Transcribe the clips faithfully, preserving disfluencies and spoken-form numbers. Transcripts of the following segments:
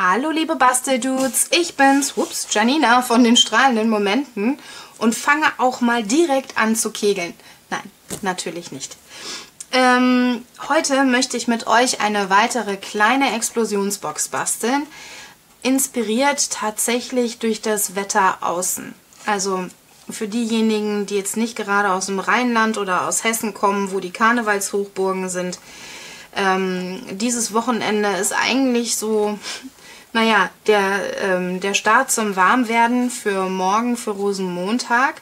Hallo liebe Basteldudes, ich bin's, ups, Janina von den Strahlenden Momenten und fange auch mal direkt an zu kegeln. Nein, natürlich nicht. Ähm, heute möchte ich mit euch eine weitere kleine Explosionsbox basteln, inspiriert tatsächlich durch das Wetter außen. Also für diejenigen, die jetzt nicht gerade aus dem Rheinland oder aus Hessen kommen, wo die Karnevalshochburgen sind, ähm, dieses Wochenende ist eigentlich so, naja, der, ähm, der Start zum Warmwerden für morgen, für Rosenmontag.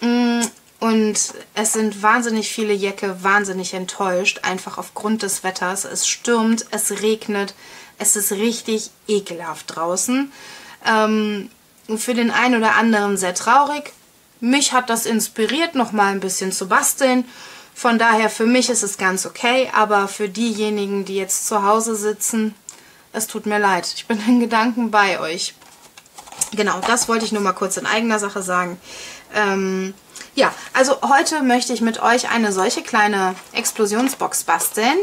Und es sind wahnsinnig viele Jäcke wahnsinnig enttäuscht, einfach aufgrund des Wetters. Es stürmt, es regnet, es ist richtig ekelhaft draußen. Ähm, für den einen oder anderen sehr traurig. Mich hat das inspiriert, nochmal ein bisschen zu basteln. Von daher, für mich ist es ganz okay, aber für diejenigen, die jetzt zu Hause sitzen, es tut mir leid. Ich bin in Gedanken bei euch. Genau, das wollte ich nur mal kurz in eigener Sache sagen. Ähm, ja, also heute möchte ich mit euch eine solche kleine Explosionsbox basteln.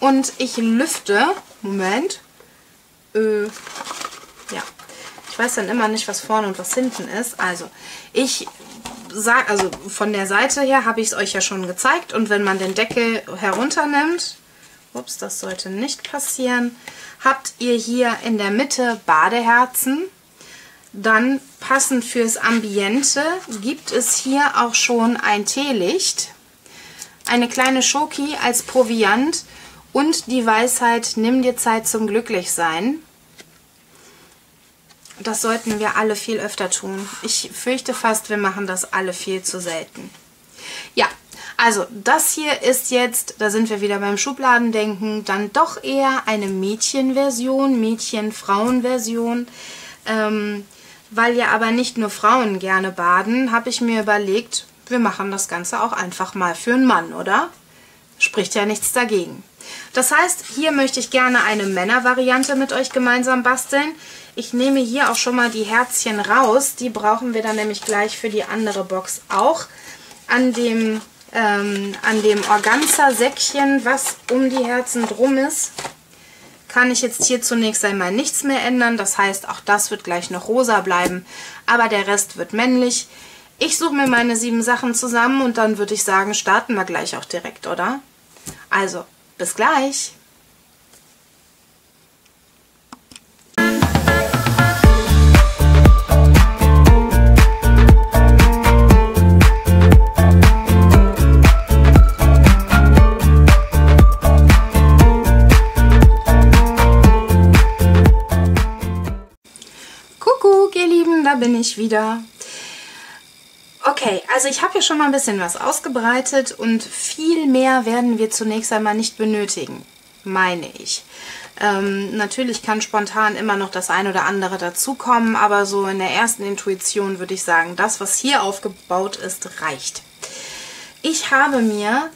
Und ich lüfte... Moment. Äh, ja. Ich weiß dann immer nicht, was vorne und was hinten ist. Also, ich sag, also von der Seite her habe ich es euch ja schon gezeigt. Und wenn man den Deckel herunternimmt, ups, das sollte nicht passieren, habt ihr hier in der Mitte Badeherzen. Dann passend fürs Ambiente gibt es hier auch schon ein Teelicht, eine kleine Schoki als Proviant und die Weisheit, nimm dir Zeit zum Glücklichsein. Das sollten wir alle viel öfter tun. Ich fürchte fast, wir machen das alle viel zu selten. Ja, also das hier ist jetzt, da sind wir wieder beim Schubladendenken, dann doch eher eine Mädchenversion, Mädchen-Frauen-Version. Ähm, weil ja aber nicht nur Frauen gerne baden, habe ich mir überlegt, wir machen das Ganze auch einfach mal für einen Mann, oder? Spricht ja nichts dagegen. Das heißt, hier möchte ich gerne eine Männervariante mit euch gemeinsam basteln. Ich nehme hier auch schon mal die Herzchen raus. Die brauchen wir dann nämlich gleich für die andere Box auch. An dem, ähm, an dem Organza-Säckchen, was um die Herzen drum ist, kann ich jetzt hier zunächst einmal nichts mehr ändern. Das heißt, auch das wird gleich noch rosa bleiben. Aber der Rest wird männlich. Ich suche mir meine sieben Sachen zusammen und dann würde ich sagen, starten wir gleich auch direkt, oder? Also, bis gleich! Da bin ich wieder. Okay, also ich habe hier schon mal ein bisschen was ausgebreitet und viel mehr werden wir zunächst einmal nicht benötigen, meine ich. Ähm, natürlich kann spontan immer noch das ein oder andere dazukommen, aber so in der ersten Intuition würde ich sagen, das, was hier aufgebaut ist, reicht. Ich habe mir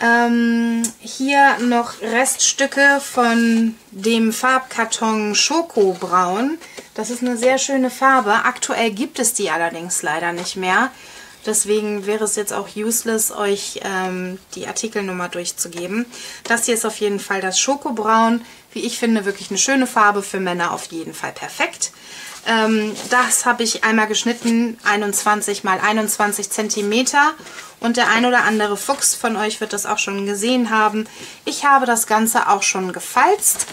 ähm, hier noch Reststücke von dem Farbkarton Schokobraun. Das ist eine sehr schöne Farbe. Aktuell gibt es die allerdings leider nicht mehr. Deswegen wäre es jetzt auch useless, euch ähm, die Artikelnummer durchzugeben. Das hier ist auf jeden Fall das Schokobraun. Wie ich finde, wirklich eine schöne Farbe. Für Männer auf jeden Fall perfekt. Ähm, das habe ich einmal geschnitten. einundzwanzig mal einundzwanzig Zentimeter. Und der ein oder andere Fuchs von euch wird das auch schon gesehen haben. Ich habe das Ganze auch schon gefalzt.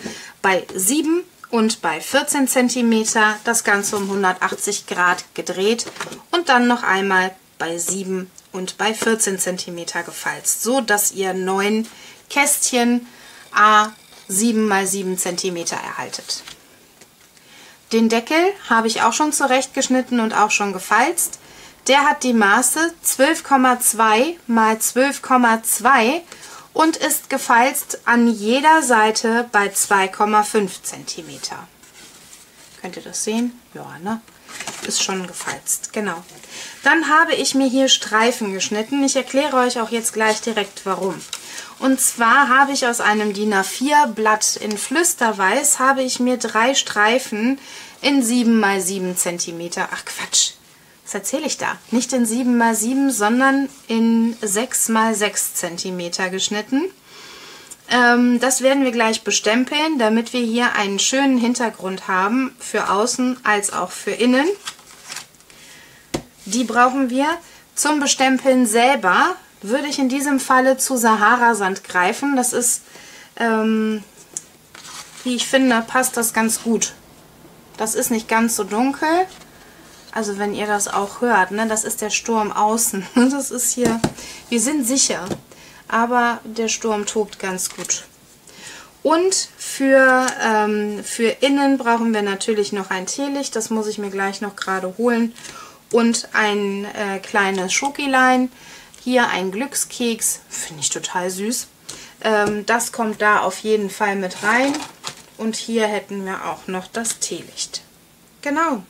Bei sieben und bei vierzehn Zentimeter das Ganze um hundertachtzig Grad gedreht und dann noch einmal bei sieben und bei vierzehn Zentimeter gefalzt, so dass ihr neun Kästchen à sieben mal sieben Zentimeter erhaltet. Den Deckel habe ich auch schon zurechtgeschnitten und auch schon gefalzt. Der hat die Maße zwölf Komma zwei mal zwölf Komma zwei und ist gefalzt an jeder Seite bei zwei Komma fünf Zentimeter. Könnt ihr das sehen? Ja, ne? Ist schon gefalzt, genau. Dann habe ich mir hier Streifen geschnitten. Ich erkläre euch auch jetzt gleich direkt, warum. Und zwar habe ich aus einem DIN A vier Blatt in Flüsterweiß, habe ich mir drei Streifen in sieben mal sieben Zentimeter, ach Quatsch, was erzähle ich da? Nicht in sieben mal sieben, sondern in sechs mal sechs Zentimeter geschnitten. Ähm, das werden wir gleich bestempeln, damit wir hier einen schönen Hintergrund haben, für außen als auch für innen. Die brauchen wir. Zum Bestempeln selber würde ich in diesem Falle zu Saharasand greifen. Das ist, ähm, wie ich finde, passt das ganz gut. Das ist nicht ganz so dunkel. Also wenn ihr das auch hört, ne? Das ist der Sturm außen. Das ist hier, wir sind sicher. Aber der Sturm tobt ganz gut. Und für, ähm, für innen brauchen wir natürlich noch ein Teelicht. Das muss ich mir gleich noch gerade holen. Und ein äh, kleines Schokilein. Hier ein Glückskeks. Finde ich total süß. Ähm, das kommt da auf jeden Fall mit rein. Und hier hätten wir auch noch das Teelicht. Genau.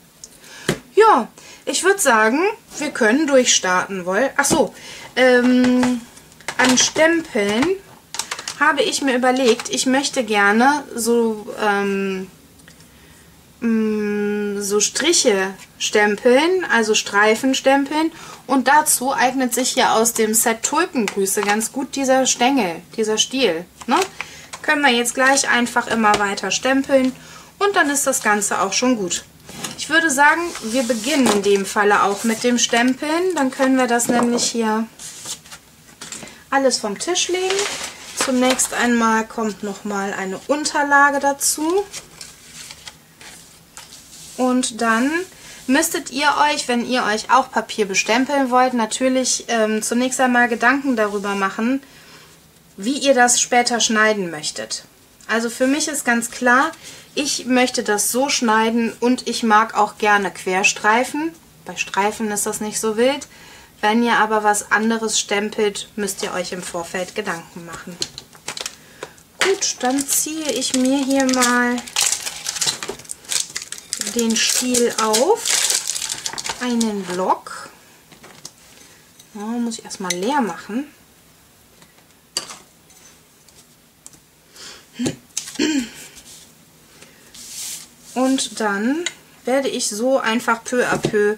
Ja, ich würde sagen, wir können durchstarten wollen. Achso, ähm... an Stempeln habe ich mir überlegt, ich möchte gerne so, ähm, mh, so Striche stempeln, also Streifen stempeln. Und dazu eignet sich hier aus dem Set Tulpengrüße ganz gut dieser Stängel, dieser Stiel. Ne? Können wir jetzt gleich einfach immer weiter stempeln und dann ist das Ganze auch schon gut. Ich würde sagen, wir beginnen in dem Falle auch mit dem Stempeln. Dann können wir das nämlich hier alles vom Tisch legen. Zunächst einmal kommt nochmal eine Unterlage dazu. Und dann müsstet ihr euch, wenn ihr euch auch Papier bestempeln wollt, natürlich ähm, zunächst einmal Gedanken darüber machen, wie ihr das später schneiden möchtet. Also für mich ist ganz klar, ich möchte das so schneiden und ich mag auch gerne Querstreifen. Bei Streifen ist das nicht so wild. Wenn ihr aber was anderes stempelt, müsst ihr euch im Vorfeld Gedanken machen. Gut, dann ziehe ich mir hier mal den Stiel auf, einen Block. Oh, muss ich erstmal leer machen. Und dann werde ich so einfach peu à peu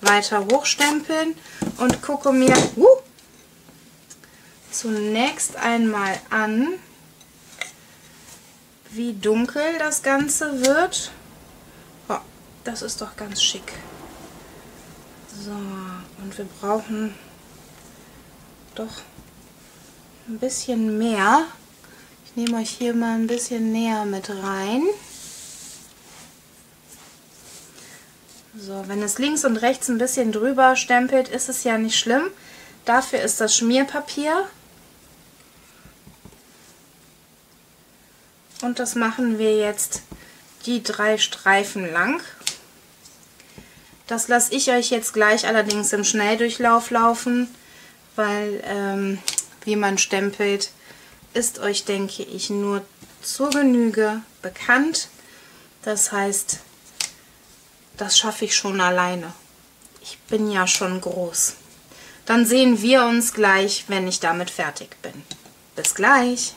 weiter hochstempeln und gucke mir uh, zunächst einmal an, wie dunkel das Ganze wird. Oh, das ist doch ganz schick. So, und wir brauchen doch ein bisschen mehr. Ich nehme euch hier mal ein bisschen näher mit rein. So, wenn es links und rechts ein bisschen drüber stempelt, ist es ja nicht schlimm. Dafür ist das Schmierpapier. Und das machen wir jetzt die drei Streifen lang. Das lasse ich euch jetzt gleich allerdings im Schnelldurchlauf laufen, weil ähm, wie man stempelt, ist euch, denke ich, nur zur Genüge bekannt. Das heißt, das schaffe ich schon alleine. Ich bin ja schon groß. Dann sehen wir uns gleich, wenn ich damit fertig bin. Bis gleich!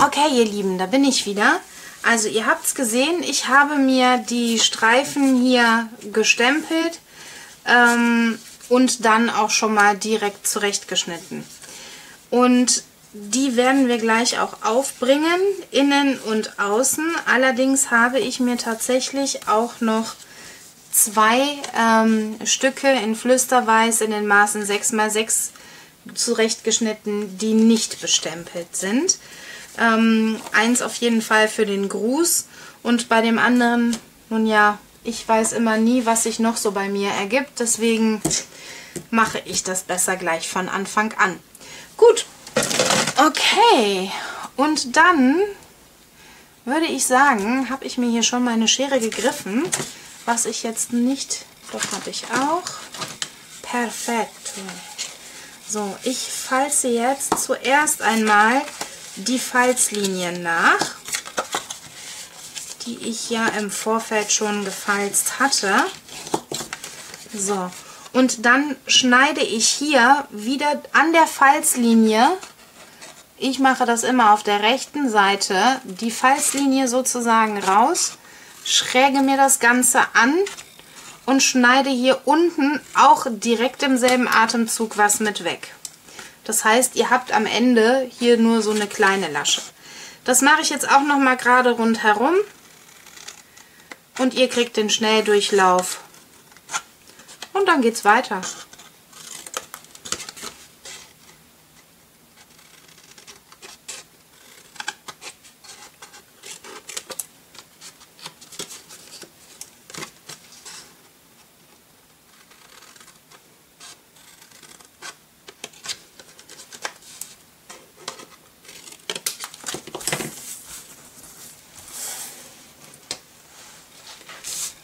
Okay, ihr Lieben, da bin ich wieder. Also ihr habt es gesehen, ich habe mir die Streifen hier gestempelt ähm, und dann auch schon mal direkt zurechtgeschnitten. Und die werden wir gleich auch aufbringen, innen und außen. Allerdings habe ich mir tatsächlich auch noch zwei ähm, Stücke in Flüsterweiß in den Maßen sechs mal sechs zurechtgeschnitten, die nicht bestempelt sind. Ähm, eins auf jeden Fall für den Gruß und bei dem anderen, nun ja, ich weiß immer nie, was sich noch so bei mir ergibt, deswegen mache ich das besser gleich von Anfang an. Gut, okay, und dann würde ich sagen, habe ich mir hier schon meine Schere gegriffen, was ich jetzt nicht, doch habe ich auch, perfekt. So, ich falze jetzt zuerst einmal die Falzlinien nach, die ich ja im Vorfeld schon gefalzt hatte. So, und dann schneide ich hier wieder an der Falzlinie, ich mache das immer auf der rechten Seite, die Falzlinie sozusagen raus, schräge mir das Ganze an und schneide hier unten auch direkt im selben Atemzug was mit weg. Das heißt, ihr habt am Ende hier nur so eine kleine Lasche. Das mache ich jetzt auch nochmal gerade rundherum. Und ihr kriegt den Schnelldurchlauf. Und dann geht's weiter.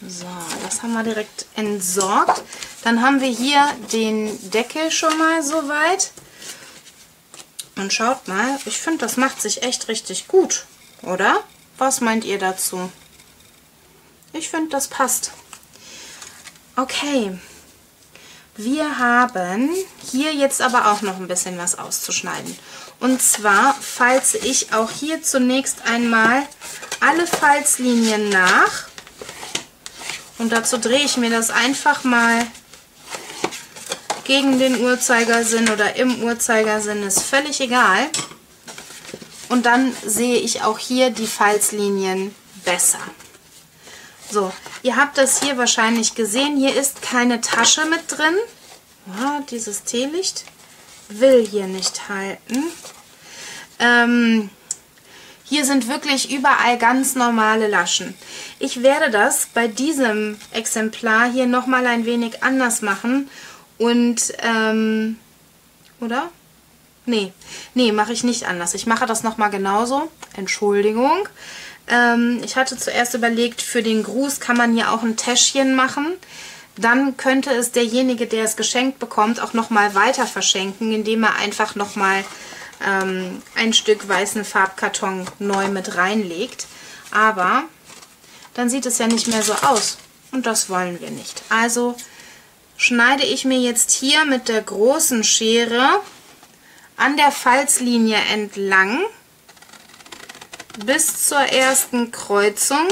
So, das haben wir direkt entsorgt. Dann haben wir hier den Deckel schon mal soweit. Und schaut mal, ich finde, das macht sich echt richtig gut, oder? Was meint ihr dazu? Ich finde, das passt. Okay, wir haben hier jetzt aber auch noch ein bisschen was auszuschneiden. Und zwar falze ich auch hier zunächst einmal alle Falzlinien nach. Und dazu drehe ich mir das einfach mal gegen den Uhrzeigersinn oder im Uhrzeigersinn, ist völlig egal. Und dann sehe ich auch hier die Falzlinien besser. So, ihr habt das hier wahrscheinlich gesehen, hier ist keine Tasche mit drin. Ja, dieses Teelicht will hier nicht halten. Ähm... Hier sind wirklich überall ganz normale Laschen. Ich werde das bei diesem Exemplar hier nochmal ein wenig anders machen. Und, ähm, oder? Nee, nee, mache ich nicht anders. Ich mache das nochmal genauso. Entschuldigung. Ähm, ich hatte zuerst überlegt, für den Gruß kann man hier auch ein Täschchen machen. Dann könnte es derjenige, der es geschenkt bekommt, auch nochmal weiter verschenken, indem er einfach nochmal ein Stück weißen Farbkarton neu mit reinlegt, aber dann sieht es ja nicht mehr so aus und das wollen wir nicht. Also schneide ich mir jetzt hier mit der großen Schere an der Falzlinie entlang bis zur ersten Kreuzung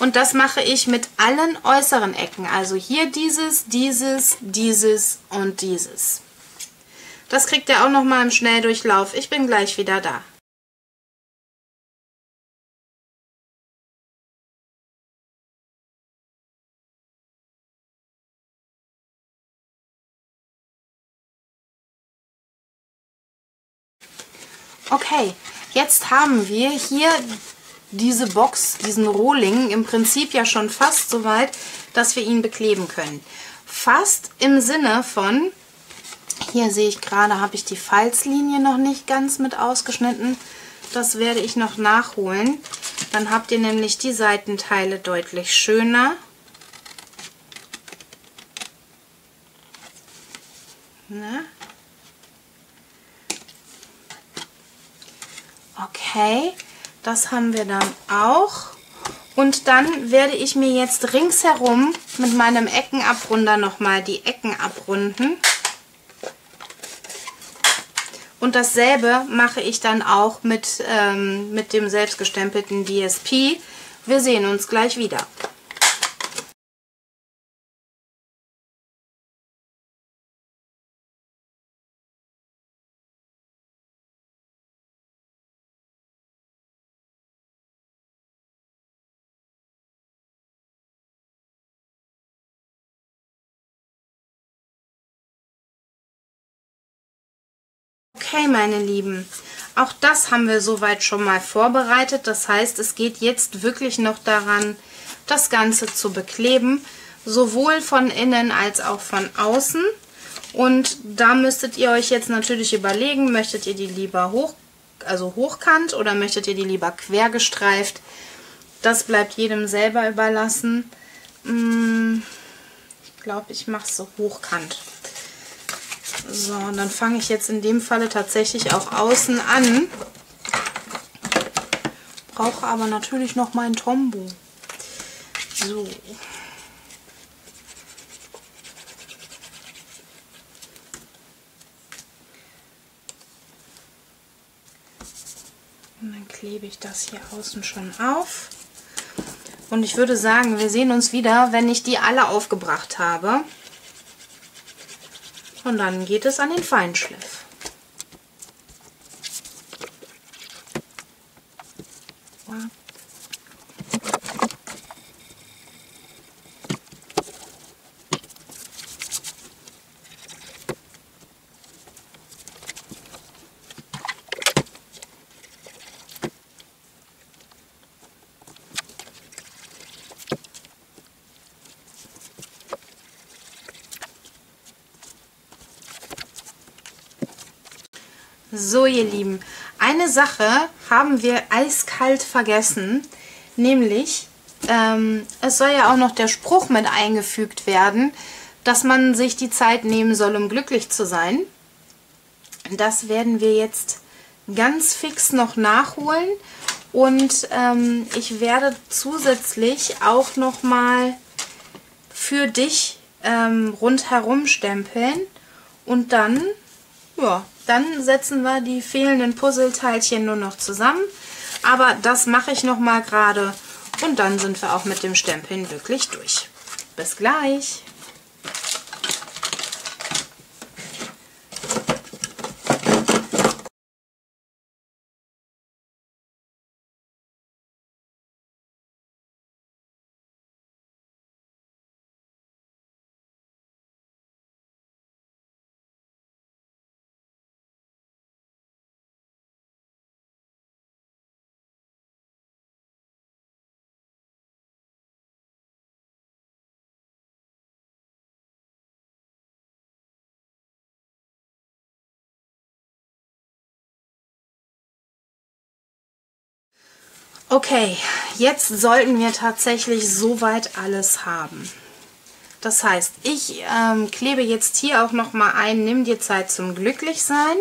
und das mache ich mit allen äußeren Ecken, also hier dieses, dieses, dieses und dieses. Das kriegt ihr auch noch mal im Schnelldurchlauf. Ich bin gleich wieder da. Okay, jetzt haben wir hier diese Box, diesen Rohling, im Prinzip ja schon fast so weit, dass wir ihn bekleben können. Fast im Sinne von... Hier sehe ich gerade, habe ich die Falzlinie noch nicht ganz mit ausgeschnitten. Das werde ich noch nachholen. Dann habt ihr nämlich die Seitenteile deutlich schöner. Na? Okay, das haben wir dann auch. Und dann werde ich mir jetzt ringsherum mit meinem Eckenabrunder nochmal die Ecken abrunden. Und dasselbe mache ich dann auch mit, ähm, mit dem selbstgestempelten D S P. Wir sehen uns gleich wieder. Okay, meine Lieben, auch das haben wir soweit schon mal vorbereitet. Das heißt, es geht jetzt wirklich noch daran, das Ganze zu bekleben, sowohl von innen als auch von außen. Und da müsstet ihr euch jetzt natürlich überlegen, möchtet ihr die lieber hoch, also hochkant oder möchtet ihr die lieber quer gestreift? Das bleibt jedem selber überlassen. Ich glaube, ich mache es so hochkant. So, und dann fange ich jetzt in dem Falle tatsächlich auch außen an. Brauche aber natürlich noch meinen Tombow. So. Und dann klebe ich das hier außen schon auf. Und ich würde sagen, wir sehen uns wieder, wenn ich die alle aufgebracht habe. Und dann geht es an den Feinschliff. So, ihr Lieben, eine Sache haben wir eiskalt vergessen, nämlich ähm, es soll ja auch noch der Spruch mit eingefügt werden, dass man sich die Zeit nehmen soll, um glücklich zu sein. Das werden wir jetzt ganz fix noch nachholen und ähm, ich werde zusätzlich auch nochmal für dich ähm, rundherum stempeln und dann, ja, dann setzen wir die fehlenden Puzzleteilchen nur noch zusammen. Aber das mache ich nochmal gerade. Und dann sind wir auch mit dem Stempeln wirklich durch. Bis gleich! Okay, jetzt sollten wir tatsächlich soweit alles haben. Das heißt, ich ähm, klebe jetzt hier auch nochmal ein, nimm dir Zeit zum Glücklichsein.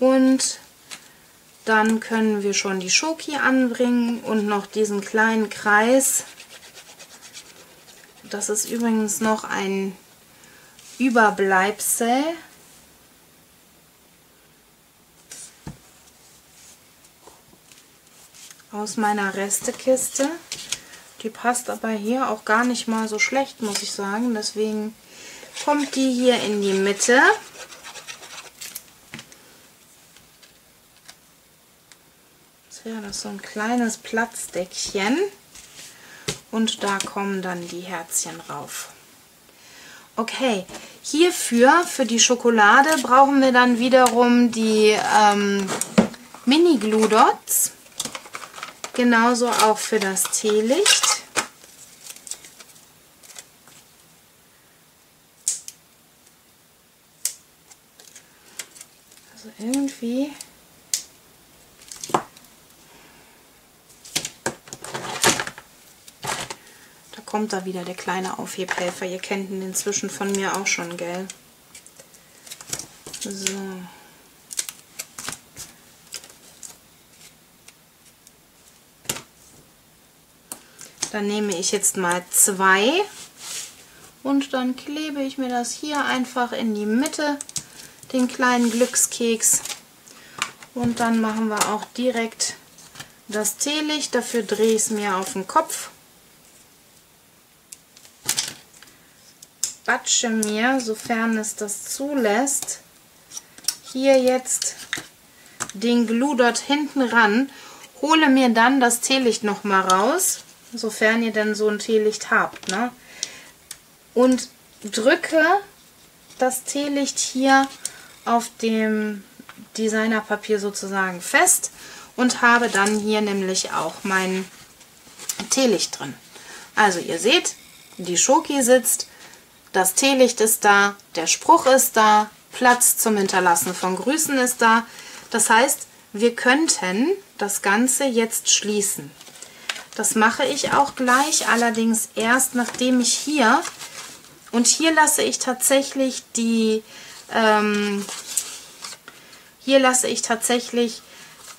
Und dann können wir schon die Schoki anbringen und noch diesen kleinen Kreis. Das ist übrigens noch ein Überbleibsel. Aus meiner Restekiste. Die passt aber hier auch gar nicht mal so schlecht, muss ich sagen. Deswegen kommt die hier in die Mitte. Jetzt wäre das so ein kleines Platzdeckchen. Und da kommen dann die Herzchen rauf. Okay, hierfür, für die Schokolade, brauchen wir dann wiederum die ähm, Mini-Glue-Dots. Genauso auch für das Teelicht. Also irgendwie da kommt da wieder der kleine Aufhebhelfer. Ihr kennt ihn inzwischen von mir auch schon, gell? So. Dann nehme ich jetzt mal zwei und dann klebe ich mir das hier einfach in die Mitte den kleinen Glückskeks. Und dann machen wir auch direkt das Teelicht. Dafür drehe ich es mir auf den Kopf. Batsche mir, sofern es das zulässt, hier jetzt den Glue dort hinten ran. Hole mir dann das Teelicht nochmal raus, sofern ihr denn so ein Teelicht habt, ne? Und drücke das Teelicht hier auf dem Designerpapier sozusagen fest und habe dann hier nämlich auch mein Teelicht drin. Also ihr seht, die Schoki sitzt, das Teelicht ist da, der Spruch ist da, Platz zum Hinterlassen von Grüßen ist da. Das heißt, wir könnten das Ganze jetzt schließen. Das mache ich auch gleich, allerdings erst nachdem ich hier, und hier lasse ich tatsächlich die, ähm, hier lasse ich tatsächlich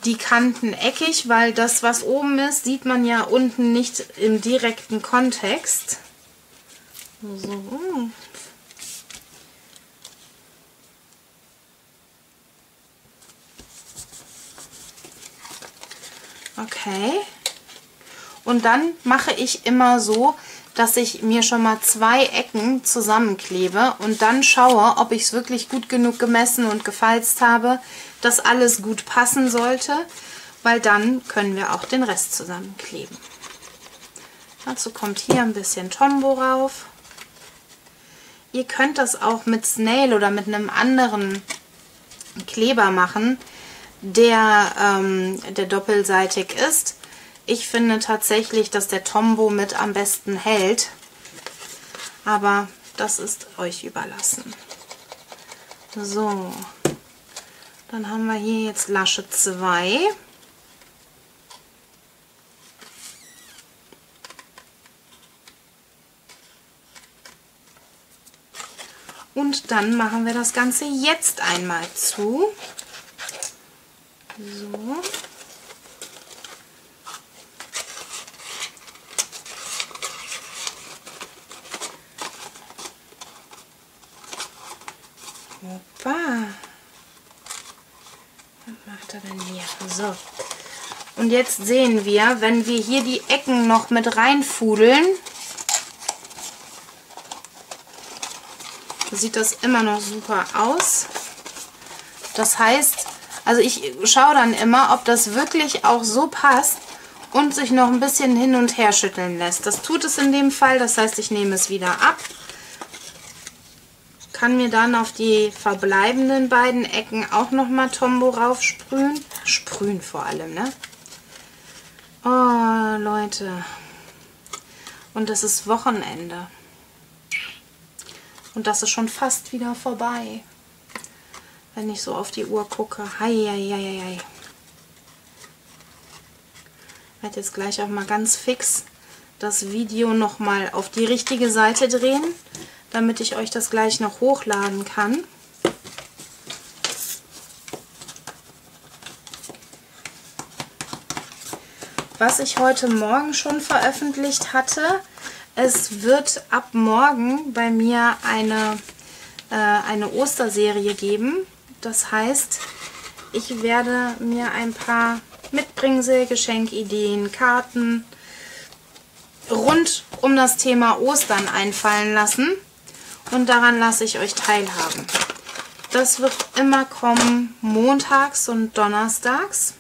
die Kanten eckig, weil das, was oben ist, sieht man ja unten nicht im direkten Kontext. So. Okay, und dann mache ich immer so, dass ich mir schon mal zwei Ecken zusammenklebe und dann schaue, ob ich es wirklich gut genug gemessen und gefalzt habe, dass alles gut passen sollte, weil dann können wir auch den Rest zusammenkleben. Dazu kommt hier ein bisschen Tombow rauf. Ihr könnt das auch mit Snail oder mit einem anderen Kleber machen, der, ähm, der doppelseitig ist. Ich finde tatsächlich, dass der Tombow mit am besten hält, aber das ist euch überlassen. So, dann haben wir hier jetzt Lasche zwei. Und dann machen wir das Ganze jetzt einmal zu. So. Hoppa. Was macht er denn hier? So. Und jetzt sehen wir, wenn wir hier die Ecken noch mit reinfudeln, sieht das immer noch super aus. Das heißt, also ich schaue dann immer, ob das wirklich auch so passt und sich noch ein bisschen hin und her schütteln lässt. Das tut es in dem Fall, das heißt, ich nehme es wieder ab, kann mir dann auf die verbleibenden beiden Ecken auch nochmal Tombow raufsprühen. Sprühen vor allem, ne? Oh, Leute. Und es ist Wochenende. Und das ist schon fast wieder vorbei. Wenn ich so auf die Uhr gucke. Hei, hei, hei, hei. Ich werde jetzt gleich auch mal ganz fix das Video nochmal auf die richtige Seite drehen, damit ich euch das gleich noch hochladen kann. Was ich heute Morgen schon veröffentlicht hatte, es wird ab morgen bei mir eine, äh, eine Osterserie geben. Das heißt, ich werde mir ein paar Mitbringsel, Geschenkideen, Karten rund um das Thema Ostern einfallen lassen. Und daran lasse ich euch teilhaben. Das wird immer kommen, montags und donnerstags.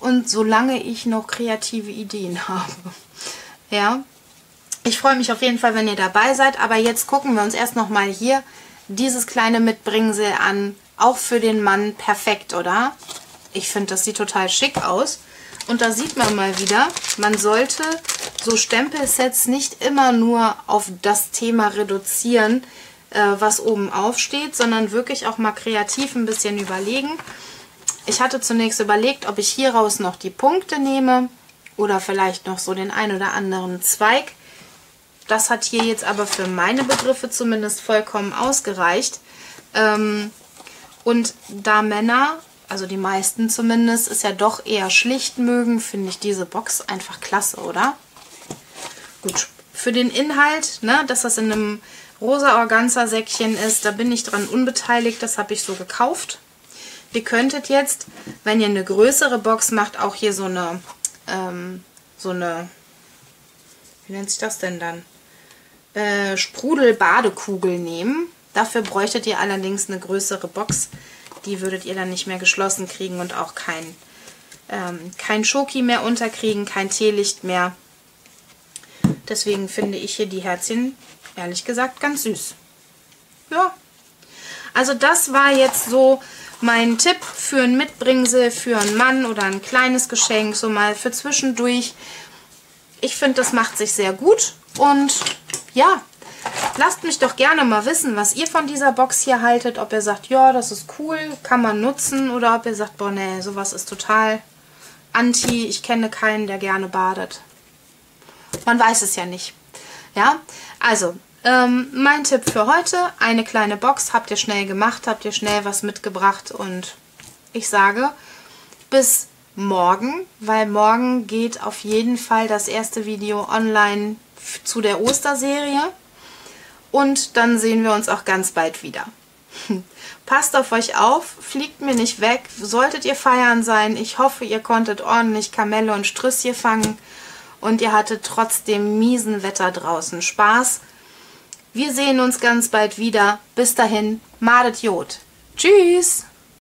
Und solange ich noch kreative Ideen habe. Ja, ich freue mich auf jeden Fall, wenn ihr dabei seid. Aber jetzt gucken wir uns erst nochmal hier dieses kleine Mitbringsel an. Auch für den Mann perfekt, oder? Ich finde, das sieht total schick aus. Und da sieht man mal wieder, man sollte so Stempelsets nicht immer nur auf das Thema reduzieren, äh, was oben aufsteht, sondern wirklich auch mal kreativ ein bisschen überlegen. Ich hatte zunächst überlegt, ob ich hieraus noch die Punkte nehme oder vielleicht noch so den ein oder anderen Zweig. Das hat hier jetzt aber für meine Begriffe zumindest vollkommen ausgereicht. Ähm, und da Männer, also die meisten zumindest, ist ja doch eher schlicht mögen, finde ich diese Box einfach klasse, oder? Gut, für den Inhalt, ne, dass das in einem rosa Organza-Säckchen ist. Da bin ich dran unbeteiligt, das habe ich so gekauft. Ihr könntet jetzt, wenn ihr eine größere Box macht, auch hier so eine, ähm, so eine, wie nennt sich das denn dann? Äh, Sprudel-Badekugel nehmen. Dafür bräuchtet ihr allerdings eine größere Box. Die würdet ihr dann nicht mehr geschlossen kriegen und auch kein, ähm, kein Schoki mehr unterkriegen, kein Teelicht mehr. Deswegen finde ich hier die Herzchen, ehrlich gesagt, ganz süß. Ja. Also das war jetzt so mein Tipp für ein Mitbringsel, für einen Mann oder ein kleines Geschenk, so mal für zwischendurch. Ich finde, das macht sich sehr gut. Und ja, lasst mich doch gerne mal wissen, was ihr von dieser Box hier haltet. Ob ihr sagt, ja, das ist cool, kann man nutzen. Oder ob ihr sagt, boah, nee, sowas ist total anti. Ich kenne keinen, der gerne badet. Man weiß es ja nicht. Ja, also, ähm, mein Tipp für heute, eine kleine Box. Habt ihr schnell gemacht, habt ihr schnell was mitgebracht. Und ich sage, bis morgen, weil morgen geht auf jeden Fall das erste Video online zu der Osterserie. Und dann sehen wir uns auch ganz bald wieder. Passt auf euch auf, fliegt mir nicht weg, solltet ihr feiern sein. Ich hoffe, ihr konntet ordentlich Kamelle und Strüsschen fangen und ihr hattet trotz dem miesen Wetter draußen Spaß. Wir sehen uns ganz bald wieder. Bis dahin, madet Jod. Tschüss!